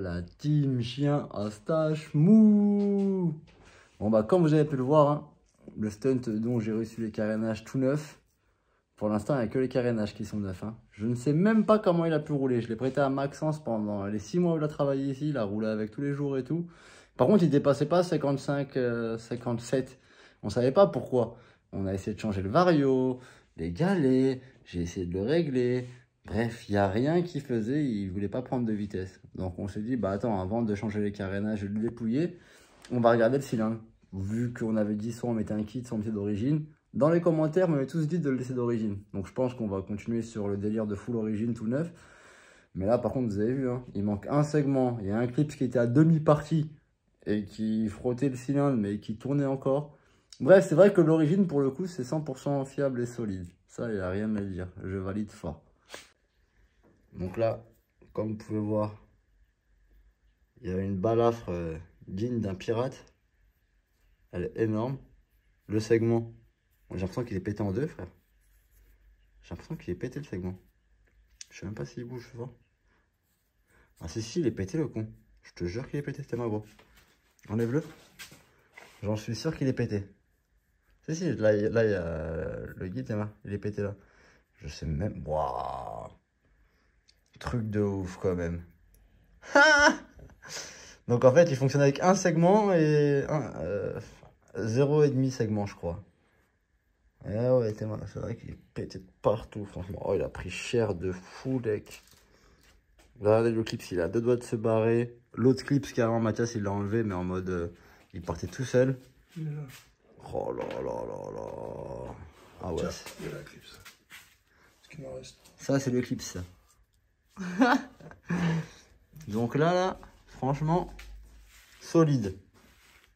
la team chien à Stach mou. Bon bah comme vous avez pu le voir, hein, le stunt dont j'ai reçu les carénages tout neufs, pour l'instant il n'y a que les carénages qui sont neufs. Hein. Je ne sais même pas comment il a pu rouler, je l'ai prêté à Maxence pendant les 6 mois où il a travaillé ici, il a roulé avec tous les jours et tout. Par contre il ne dépassait pas 55, 57, on ne savait pas pourquoi. On a essayé de changer le vario, les galets, j'ai essayé de le régler. Bref, il n'y a rien qui faisait, il ne voulait pas prendre de vitesse. Donc on s'est dit, bah attends, avant de changer les carénages et de le dépouiller, on va regarder le cylindre. Vu qu'on avait dit soit on mettait un kit, soit on mettait d'origine. Dans les commentaires, on m'avait tous dit de le laisser d'origine. Donc je pense qu'on va continuer sur le délire de full origine tout neuf. Mais là par contre, vous avez vu, hein, il manque un segment. Il y a un clip qui était à demi-partie et qui frottait le cylindre mais qui tournait encore. Bref, c'est vrai que l'origine pour le coup, c'est 100% fiable et solide. Ça, il n'y a rien à dire, je valide fort. Donc là, comme vous pouvez voir, il y a une balafre digne d'un pirate. Elle est énorme. Le segment, j'ai l'impression qu'il est pété en deux, frère. J'ai l'impression qu'il est pété le segment. Je sais même pas s'il bouge fort. Ah si, si, il est pété le con. Je te jure qu'il est pété, c'était ma gros. Enlève-le. J'en suis sûr qu'il est pété. Si, si, là, il y a le guide, Théma. Il est pété là. Je sais même... Waouh. Truc de ouf quand même. Donc en fait il fonctionne avec un segment et 0,5 segment je crois. Eh ouais, c'est vrai qu'il est pété de partout franchement. Oh, il a pris cher de fou deck. Regardez le clip, il a deux doigts de se barrer. L'autre clip carrément Mathias il l'a enlevé mais en mode il partait tout seul. Oh là là là là. Ah ouais. Ça c'est le clip ça. Donc là, franchement, solide.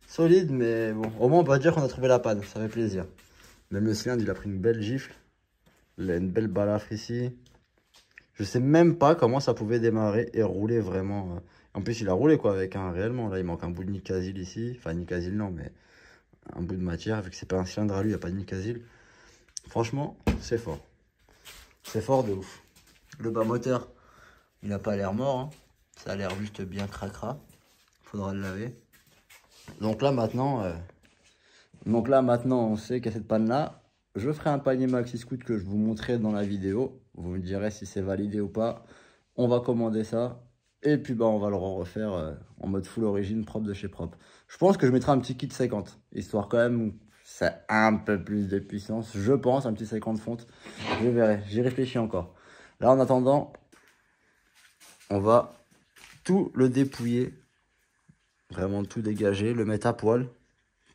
Solide, mais bon, au moins on peut dire qu'on a trouvé la panne, ça fait plaisir. Même le cylindre, il a pris une belle gifle. Il a une belle balafre ici. Je sais même pas comment ça pouvait démarrer et rouler vraiment. En plus, il a roulé quoi avec un réellement. Là, il manque un bout de Nicasil ici. Enfin, Nicasil non, mais un bout de matière. Vu que c'est pas un cylindre à lui, il n'y a pas de Nicasil. Franchement, c'est fort. C'est fort de ouf. Le bas moteur. Il n'a pas l'air mort, hein. Ça a l'air juste bien cracra. Faudra le laver. Donc là maintenant, on sait qu'à cette panne là, je ferai un panier Maxiscoot que je vous montrerai dans la vidéo. Vous me direz si c'est validé ou pas. On va commander ça et puis bah on va le refaire en mode full origine propre de chez propre. Je pense que je mettrai un petit kit 50, histoire quand même ça a un peu plus de puissance. Je pense un petit 50 fonte. Je verrai, j'y réfléchis encore. Là en attendant. On va tout le dépouiller, vraiment tout dégager, le mettre à poil,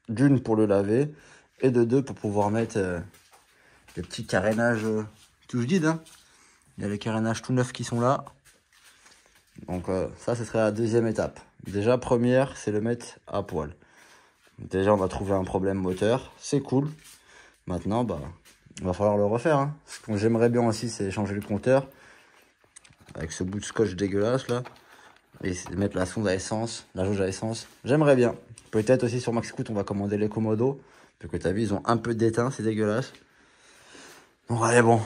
d'une pour le laver et de deux pour pouvoir mettre les petits carénages touche guide. Hein. Il y a les carénages tout neufs qui sont là. Donc ça, ce serait la deuxième étape. Déjà, première, c'est le mettre à poil. Déjà, on va trouver un problème moteur, c'est cool. Maintenant, bah, il va falloir le refaire. Hein. Ce que j'aimerais bien aussi, c'est changer le compteur. Avec ce bout de scotch dégueulasse là. Et mettre la sonde à essence, la jauge à essence. J'aimerais bien. Peut-être aussi sur Maxiscoot on va commander les commodos. Parce que t'as vu, ils ont un peu d'étain, c'est dégueulasse. Bon, allez, bon.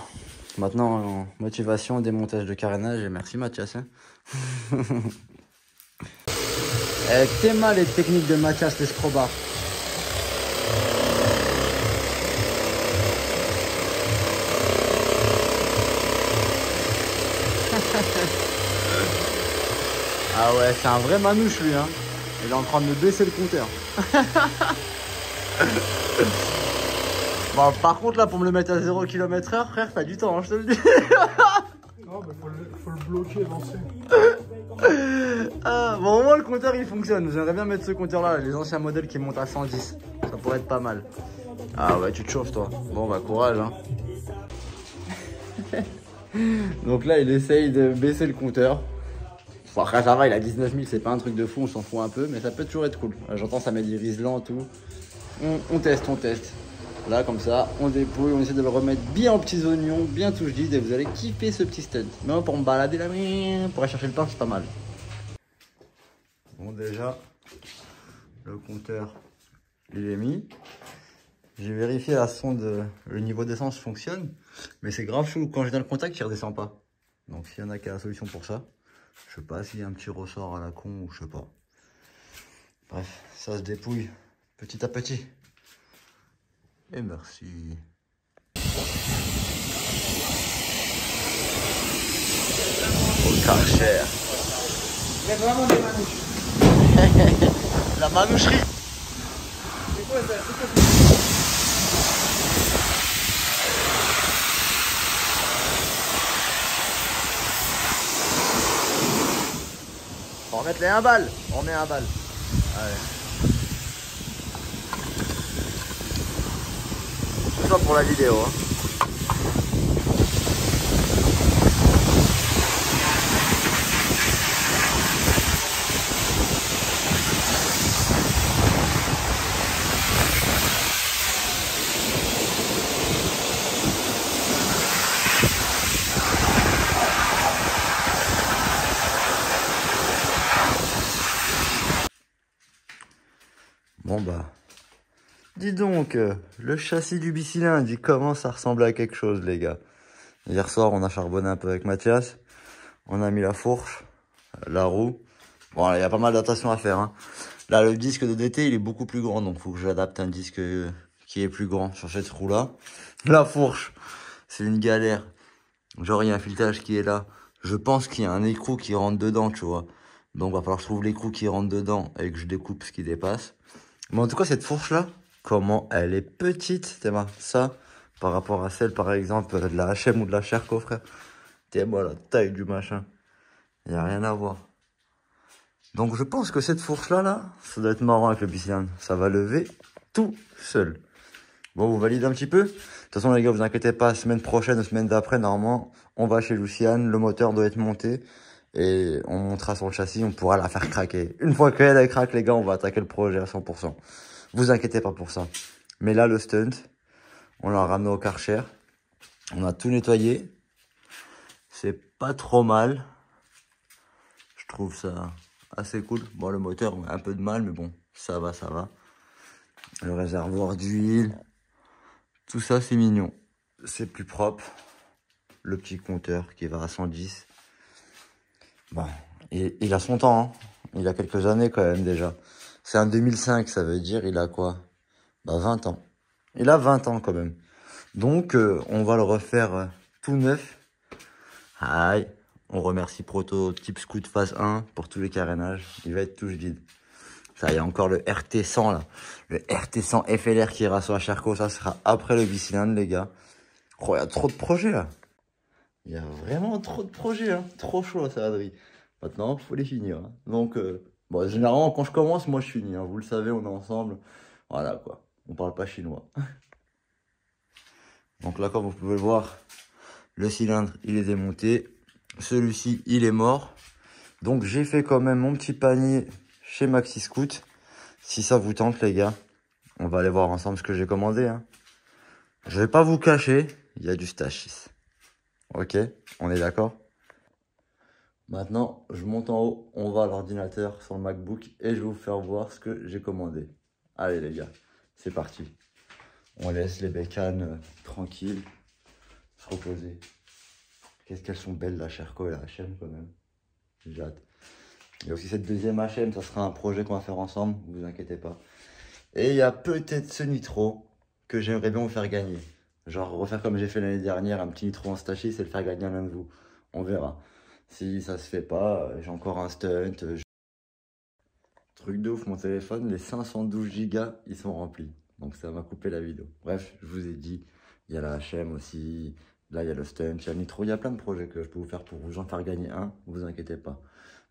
Maintenant, motivation, démontage de carénage. Et merci Mathias. Hein. Théma, les techniques de Mathias, les scrobars. Ah ouais, c'est un vrai manouche lui, hein. Il est en train de me baisser le compteur. Bon, par contre, là, pour me le mettre à 0 km/h, frère, t'as du temps, hein, je te le dis. Non, mais faut le bloquer, l'ancien. Bon, au moins, le compteur, il fonctionne. J'aimerais bien mettre ce compteur-là, les anciens modèles qui montent à 110. Ça pourrait être pas mal. Ah ouais, tu te chauffes, toi. Bon, bah, courage, hein. Donc là, il essaye de baisser le compteur. Bon, après ça va, il a 19 000, c'est pas un truc de fou, on s'en fout un peu, mais ça peut toujours être cool. J'entends ça met des rises lents, tout. On teste. Là, comme ça, on dépouille, on essaie de le remettre bien en petits oignons, bien tout je dis, et vous allez kiffer ce petit stunt. Mais pour me balader là, pour aller chercher le pain, c'est pas mal. Bon, déjà, le compteur, il est mis. J'ai vérifié la sonde, le niveau d'essence fonctionne, mais c'est grave chou, quand j'ai dans le contact, il redescend pas. Donc, s'il y en a qui a la solution pour ça. Je sais pas s'il y a un petit ressort à la con ou je sais pas. Bref, ça se dépouille petit à petit. Et merci. Au Karcher. C'est vraiment des manouches. La manoucherie. C'est quoi ça? On va mettre les 1 balle. On met 1 balle. Allez. Tout ça pour la vidéo. Hein. Bon bah, dis donc, le châssis du bicylindre, il commence à ressembler à quelque chose, les gars. Hier soir, on a charbonné un peu avec Mathias, on a mis la fourche, la roue. Bon, il y a pas mal d'adaptations à faire. Hein. Là, le disque de DT, il est beaucoup plus grand, donc il faut que j'adapte un disque qui est plus grand sur cette roue-là. La fourche, c'est une galère. Genre, il y a un filetage qui est là. Je pense qu'il y a un écrou qui rentre dedans, tu vois. Donc, il va falloir que je trouve l'écrou qui rentre dedans et que je découpe ce qui dépasse. Mais en tout cas, cette fourche-là, comment elle est petite, Théma. Ça, par rapport à celle, par exemple, de la HM ou de la Sherco, frère. Théma, la taille du machin. Il n'y a rien à voir. Donc, je pense que cette fourche-là, là, ça doit être marrant avec le bicylindre. Ça va lever tout seul. Bon, vous validez un petit peu. De toute façon, les gars, vous inquiétez pas. Semaine prochaine ou semaine d'après, normalement, on va chez Luciane. Le moteur doit être monté. Et on montera son châssis, on pourra la faire craquer. Une fois qu'elle craque, les gars, on va attaquer le projet à 100%. Vous inquiétez pas pour ça. Mais là, le stunt, on l'a ramené au Karcher. On a tout nettoyé. C'est pas trop mal. Je trouve ça assez cool. Bon, le moteur, on a un peu de mal, mais bon, ça va, ça va. Le réservoir d'huile. Tout ça, c'est mignon. C'est plus propre. Le petit compteur qui va à 110. Bah, il a son temps, hein. Il a quelques années quand même déjà. C'est un 2005, ça veut dire il a quoi? Bah 20 ans. Il a 20 ans quand même. Donc on va le refaire tout neuf. Aïe. On remercie Proto Type Scoot Phase 1 pour tous les carénages. Il va être touche vide. Ça, il y a encore le RT100 là. Le RT100 FLR qui ira sur la Sherco. Ça sera après le bicylindre, les gars. Oh, il y a trop de projets là. Il y a vraiment trop de projets, hein. Trop chaud ça, Adri. Maintenant, il faut les finir. Hein. Donc, bon, généralement, quand je commence, moi je finis. Hein. Vous le savez, on est ensemble. Voilà quoi, on parle pas chinois. Donc là, comme vous pouvez le voir, le cylindre, il est démonté. Celui-ci, il est mort. Donc, j'ai fait quand même mon petit panier chez Maxiscoot. Si ça vous tente, les gars, on va aller voir ensemble ce que j'ai commandé. Hein. Je vais pas vous cacher, il y a du Stachis. Ok, on est d'accord. Maintenant, je monte en haut, on va à l'ordinateur sur le MacBook et je vais vous faire voir ce que j'ai commandé. Allez les gars, c'est parti. On laisse les bécanes tranquilles, se reposer. Qu'est-ce qu'elles sont belles la Sherco et la HM quand même. J'ai hâte. Il y a aussi cette deuxième HM, ça sera un projet qu'on va faire ensemble, ne vous inquiétez pas. Et il y a peut-être ce Nitro que j'aimerais bien vous faire gagner. Genre refaire comme j'ai fait l'année dernière, un petit Nitro en Stachis, c'est le faire gagner à l'un de vous. On verra. Si ça se fait pas, j'ai encore un stunt. Truc de ouf, mon téléphone, les 512 Go, ils sont remplis. Donc ça m'a coupé la vidéo. Bref, je vous ai dit, il y a la HM aussi. Là, il y a le stunt, il y a le Nitro. Il y a plein de projets que je peux vous faire pour vous en faire gagner un. Ne vous inquiétez pas.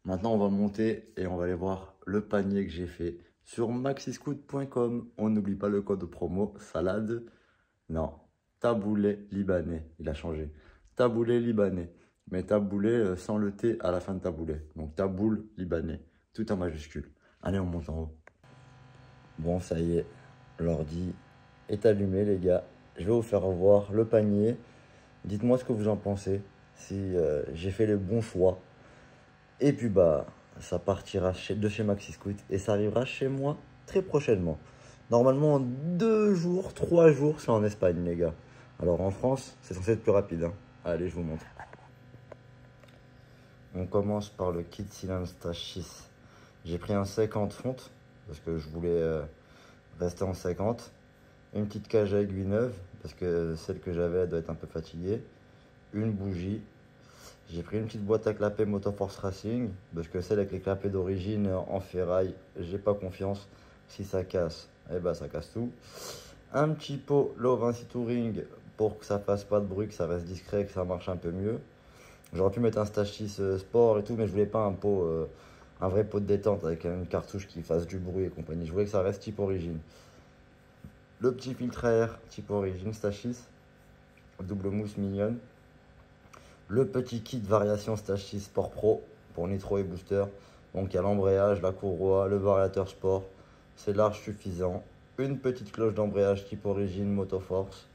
Maintenant, on va monter et on va aller voir le panier que j'ai fait sur Maxiscoot.com. On n'oublie pas le code promo Salade. Non. Taboulé libanais, il a changé. Taboulé libanais, mais taboulé sans le T à la fin de taboulé. Donc taboule libanais, tout en majuscule. Allez, on monte en haut. Bon, ça y est, l'ordi est allumé, les gars. Je vais vous faire voir le panier. Dites-moi ce que vous en pensez, si j'ai fait le bon choix. Et puis, bah, ça partira de chez Maxiscoot et ça arrivera chez moi très prochainement. Normalement, en 2 jours, 3 jours, c'est en Espagne, les gars. Alors en France, c'est censé être plus rapide. Hein. Allez, je vous montre. On commence par le kit cylindre Stachis. J'ai pris un 50 fonte parce que je voulais rester en 50. Une petite cage à aiguille neuve parce que celle que j'avais doit être un peu fatiguée. Une bougie. J'ai pris une petite boîte à clapet Motor Force Racing parce que celle avec les clapets d'origine en ferraille, j'ai pas confiance. Si ça casse, eh ben ça casse tout. Un petit pot low 26 touring pour que ça fasse pas de bruit, que ça reste discret, que ça marche un peu mieux. J'aurais pu mettre un Stachis Sport et tout, mais je voulais pas un pot, un vrai pot de détente avec une cartouche qui fasse du bruit et compagnie. Je voulais que ça reste type origine. Le petit filtre à air type origine Stachis, double mousse mignonne. Le petit kit variation Stachis Sport Pro pour Nitro et Booster. Donc il y a l'embrayage, la courroie, le variateur sport. C'est large suffisant. Une petite cloche d'embrayage type origine Motor Force.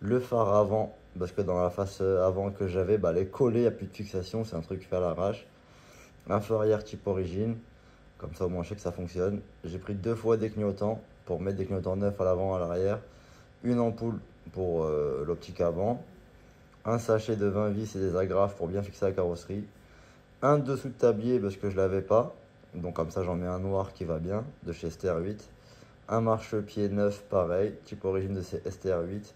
Le phare avant, parce que dans la face avant que j'avais, bah, les collés, il n'y a plus de fixation, c'est un truc fait à l'arrache. Un phare arrière type origine, comme ça au moins je sais que ça fonctionne. J'ai pris 2 fois des clignotants pour mettre des clignotants neufs à l'avant, à l'arrière. Une ampoule pour l'optique avant. Un sachet de 20 vis et des agrafes pour bien fixer la carrosserie. Un dessous de tablier parce que je ne l'avais pas. Donc comme ça j'en mets un noir qui va bien de chez STR8. Un marche-pied neuf pareil, type origine de ces STR8.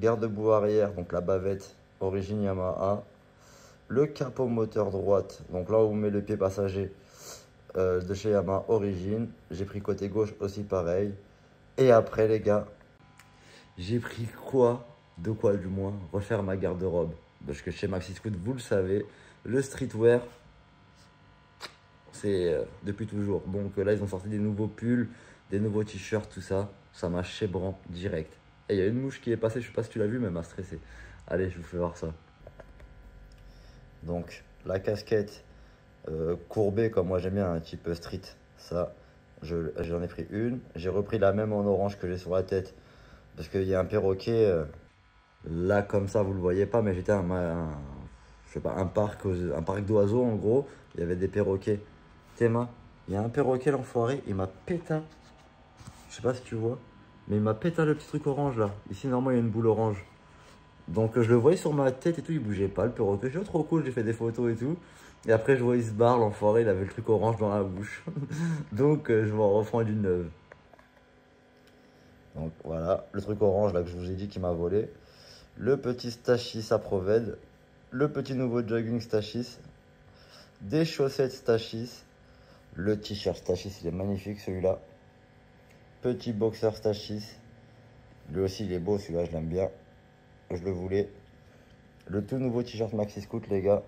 Garde-boue arrière, donc la bavette origine Yamaha. Le capot moteur droite, donc là où on met le pied passager de chez Yamaha origine. J'ai pris côté gauche aussi pareil. Et après les gars, j'ai pris quoi? De quoi du moins refaire ma garde-robe. Parce que chez Maxiscoot, vous le savez, le streetwear, c'est depuis toujours. Donc là, ils ont sorti des nouveaux pulls, des nouveaux t-shirts, tout ça. Ça m'a chébran direct. Et il y a une mouche qui est passée, je sais pas si tu l'as vu, mais elle m'a stressé. Allez, je vous fais voir ça. Donc, la casquette courbée, comme moi j'aime bien, un type street. Ça, j'en ai pris une. J'ai repris la même en orange que j'ai sur la tête. Parce qu'il y a un perroquet, là comme ça, vous le voyez pas, mais j'étais un parc d'oiseaux en gros. Il y avait des perroquets. Théma, il y a un perroquet l'enfoiré, il m'a pété. Je sais pas si tu vois, mais il m'a pété le petit truc orange là. Ici, normalement, il y a une boule orange. Donc je le voyais sur ma tête et tout, il bougeait pas le perroquet. J'ai dit, oh, trop cool, j'ai fait des photos et tout. Et après, je vois, il se barre l'enfoiré, il avait le truc orange dans la bouche. Donc je m'en reprends d'une neuve. Donc voilà, le truc orange là que je vous ai dit qui m'a volé. Le petit Stachis à Proved. Le petit nouveau jogging Stachis. Des chaussettes Stachis. Le t-shirt Stachis, il est magnifique celui-là. Petit boxeur Stachis. Lui aussi, il est beau celui-là, je l'aime bien. Je le voulais. Le tout nouveau t-shirt Maxiscoot, les gars.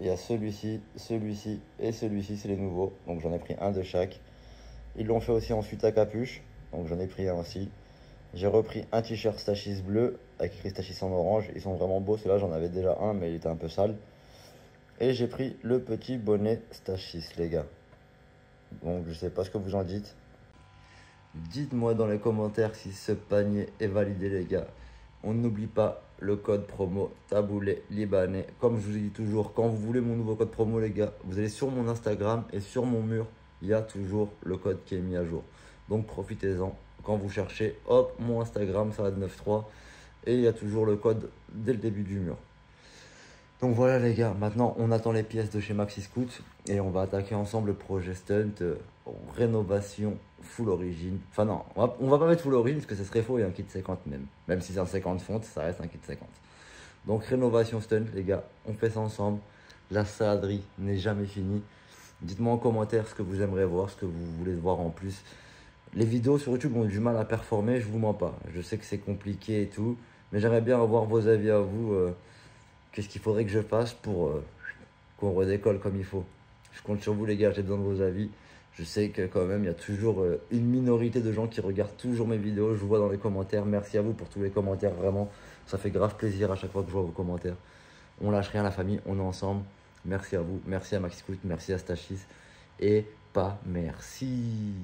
Il y a celui-ci et celui-ci, c'est les nouveaux. Donc j'en ai pris un de chaque. Ils l'ont fait aussi ensuite à capuche. Donc j'en ai pris un aussi. J'ai repris un t-shirt Stachis bleu avec écrit Stachis en orange. Ils sont vraiment beaux. Celui-là, j'en avais déjà un, mais il était un peu sale. Et j'ai pris le petit bonnet Stachis, les gars. Donc, je sais pas ce que vous en dites. Dites-moi dans les commentaires si ce panier est validé, les gars. On n'oublie pas le code promo Taboulé Libanais. Comme je vous dis toujours, quand vous voulez mon nouveau code promo, les gars, vous allez sur mon Instagram et sur mon mur, il y a toujours le code qui est mis à jour. Donc, profitez-en. Quand vous cherchez, hop, mon Instagram, Salade 93. Et il y a toujours le code dès le début du mur. Donc voilà les gars, maintenant on attend les pièces de chez Maxiscoot et on va attaquer ensemble le projet Stunt, rénovation, full origine. Enfin non, on va pas mettre full origine parce que ce serait faux, il y a un kit 50 même. Même si c'est un 50 fonte, ça reste un kit 50. Donc rénovation Stunt les gars, on fait ça ensemble. La saladerie n'est jamais finie. Dites-moi en commentaire ce que vous aimeriez voir, ce que vous voulez voir en plus. Les vidéos sur YouTube ont du mal à performer, je vous mens pas. Je sais que c'est compliqué et tout, mais j'aimerais bien avoir vos avis à vous. Qu'est-ce qu'il faudrait que je fasse pour qu'on redécolle comme il faut? Je compte sur vous les gars, j'ai besoin de vos avis. Je sais que quand même, il y a toujours une minorité de gens qui regardent toujours mes vidéos. Je vous vois dans les commentaires. Merci à vous pour tous les commentaires, vraiment. Ça fait grave plaisir à chaque fois que je vois vos commentaires. On lâche rien la famille, on est ensemble. Merci à vous, merci à Maxiscoot, merci à Stachis. Et pas merci.